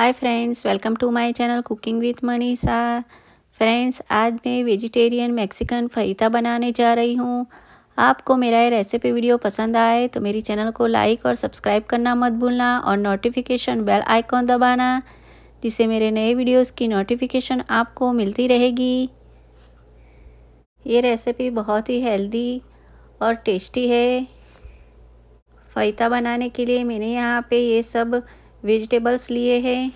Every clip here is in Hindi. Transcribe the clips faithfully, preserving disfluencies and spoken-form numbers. Hi friends, welcome to my channel cooking with Manisha. Friends, आज मैं वेजिटेरियन मैक्सिकन फरीता बनाने जा रही हूँ। आपको मेरा ये रेसिपी वीडियो पसंद आए तो मेरी चैनल को लाइक और सब्सक्राइब करना मत भूलना और नोटिफिकेशन बेल आइकॉन दबाना, जिससे मेरे नए वीडियोस की नोटिफिकेशन आपको मिलती रहेगी। ये रेसिपी बहुत ही हेल्दी और टेस्टी है। फरीता बनाने के लिए मैंने यहाँ पे ये सब वेजिटेबल्स लिए हैं।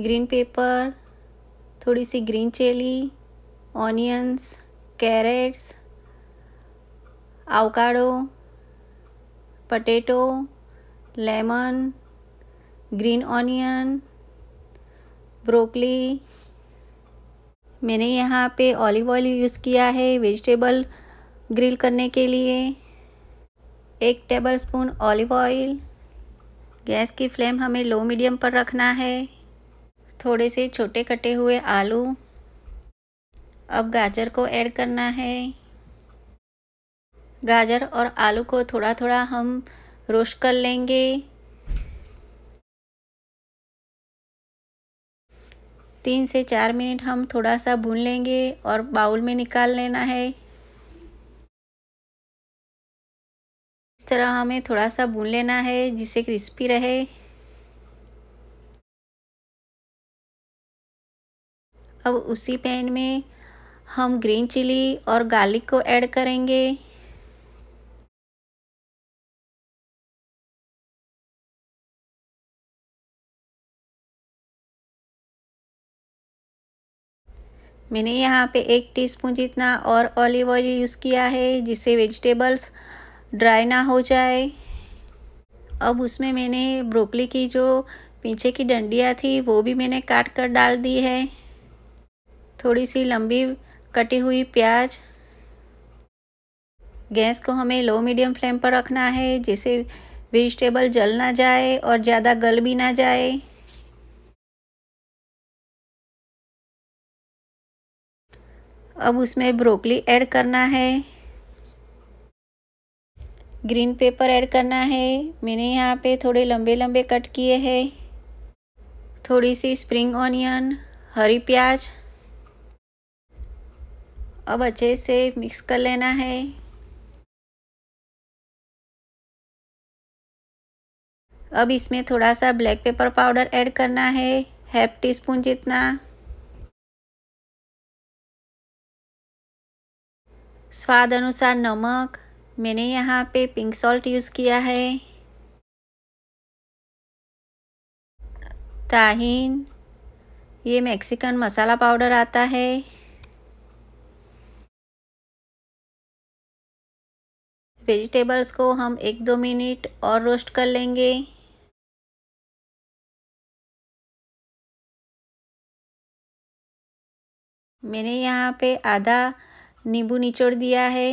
ग्रीन पेपर, थोड़ी सी green chilli, onions, carrots, avocado, potato, lemon, green onion, broccoli. मैंने यहाँ पे ऑलिव ऑयल यूज़ किया है वेजिटेबल ग्रिल करने के लिए। एक टेबलस्पून ऑलिव ऑयल। गैस की फ्लेम हमें लो मीडियम पर रखना है। थोड़े से छोटे कटे हुए आलू। अब गाजर को ऐड करना है। गाजर और आलू को थोड़ा थोड़ा हम रोस्ट कर लेंगे। तीन से चार मिनट हम थोड़ा सा भून लेंगे और बाउल में निकाल लेना है। इस तरह हमें थोड़ा सा भून लेना है, जिससे क्रिस्पी रहे। अब उसी पैन में हम ग्रीन चिली और गार्लिक को ऐड करेंगे। मैंने यहाँ पे एक टीस्पून जितना और ऑलिव ऑयल यूज़ किया है, जिससे वेजिटेबल्स ड्राई ना हो जाए। अब उसमें मैंने ब्रोकली की जो पीछे की डंडियाँ थी वो भी मैंने काट कर डाल दी है। थोड़ी सी लंबी कटी हुई प्याज। गैस को हमें लो मीडियम फ्लेम पर रखना है, जिससे वेजिटेबल जल ना जाए और ज़्यादा गल भी ना जाए। अब उसमें ब्रोकली ऐड करना है। ग्रीन पेपर ऐड करना है। मैंने यहाँ पे थोड़े लंबे लंबे कट किए हैं। थोड़ी सी स्प्रिंग ऑनियन, हरी प्याज। अब अच्छे से मिक्स कर लेना है। अब इसमें थोड़ा सा ब्लैक पेपर पाउडर ऐड करना है, हाफ टी स्पून जितना। स्वाद अनुसार नमक। मैंने यहाँ पे पिंक सॉल्ट यूज़ किया है। ताहीन, ये मैक्सिकन मसाला पाउडर आता है। वेजिटेबल्स को हम एक दो मिनट और रोस्ट कर लेंगे। मैंने यहाँ पे आधा नींबू निचोड़ दिया है।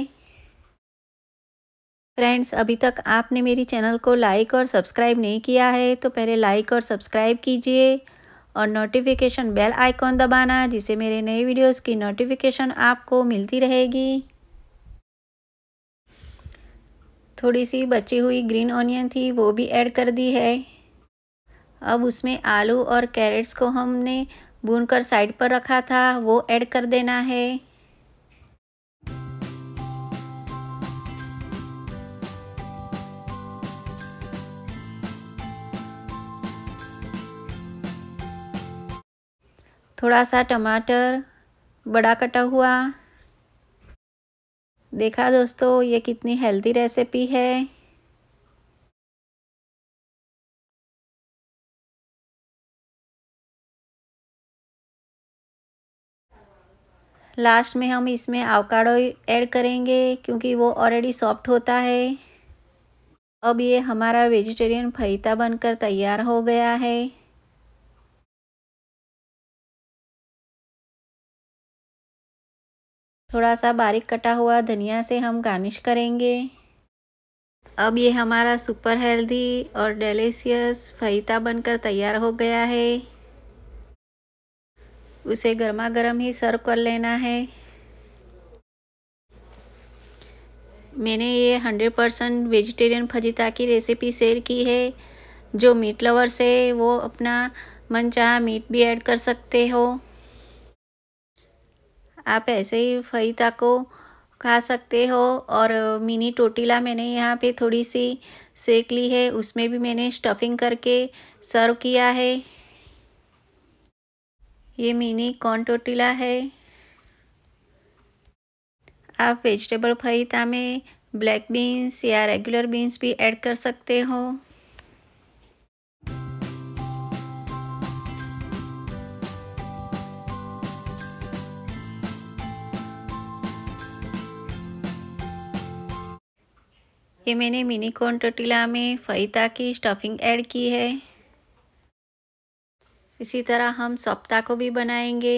फ्रेंड्स, अभी तक आपने मेरी चैनल को लाइक और सब्सक्राइब नहीं किया है तो पहले लाइक और सब्सक्राइब कीजिए और नोटिफिकेशन बेल आइकॉन दबाना, जिससे मेरे नए वीडियोस की नोटिफिकेशन आपको मिलती रहेगी। थोड़ी सी बची हुई ग्रीन ऑनियन थी वो भी ऐड कर दी है। अब उसमें आलू और कैरेट्स को हमने भून कर साइड पर रखा था वो ऐड कर देना है। थोड़ा सा टमाटर बड़ा कटा हुआ। देखा दोस्तों, ये कितनी हेल्दी रेसिपी है। लास्ट में हम इसमें एवोकाडो ऐड करेंगे, क्योंकि वो ऑलरेडी सॉफ्ट होता है। अब ये हमारा वेजिटेरियन फरीता बनकर तैयार हो गया है। थोड़ा सा बारीक कटा हुआ धनिया से हम गार्निश करेंगे। अब ये हमारा सुपर हेल्दी और डेलिशियस फरीता बनकर तैयार हो गया है। उसे गर्मा गर्म ही सर्व कर लेना है। मैंने ये हंड्रेड परसेंट वेजिटेरियन फरीता की रेसिपी शेयर की है। जो मीट लवर्स है वो अपना मनचाहा मीट भी ऐड कर सकते हो। आप ऐसे ही फईता को खा सकते हो। और मिनी टोटीला मैंने यहाँ पे थोड़ी सी सेक ली है, उसमें भी मैंने स्टफिंग करके सर्व किया है। ये मिनी कॉर्न टोटीला है। आप वेजिटेबल फईता में ब्लैक बीन्स या रेगुलर बीन्स भी ऐड कर सकते हो। ये मैंने मिनी कॉर्न टोटीला में फईता की स्टफिंग ऐड की है। इसी तरह हम सप्ता को भी बनाएंगे।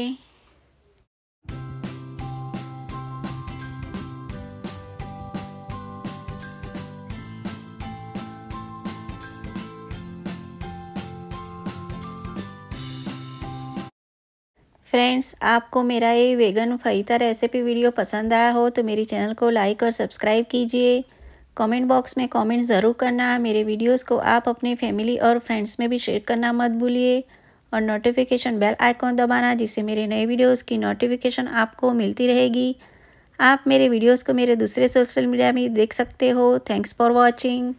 फ्रेंड्स, आपको मेरा ये वेगन फईता रेसिपी वीडियो पसंद आया हो तो मेरी चैनल को लाइक और सब्सक्राइब कीजिए। कमेंट बॉक्स में कमेंट ज़रूर करना। मेरे वीडियोस को आप अपने फैमिली और फ्रेंड्स में भी शेयर करना मत भूलिए और नोटिफिकेशन बेल आइकॉन दबाना, जिससे मेरे नए वीडियोस की नोटिफिकेशन आपको मिलती रहेगी। आप मेरे वीडियोस को मेरे दूसरे सोशल मीडिया में देख सकते हो। Thanks for watching.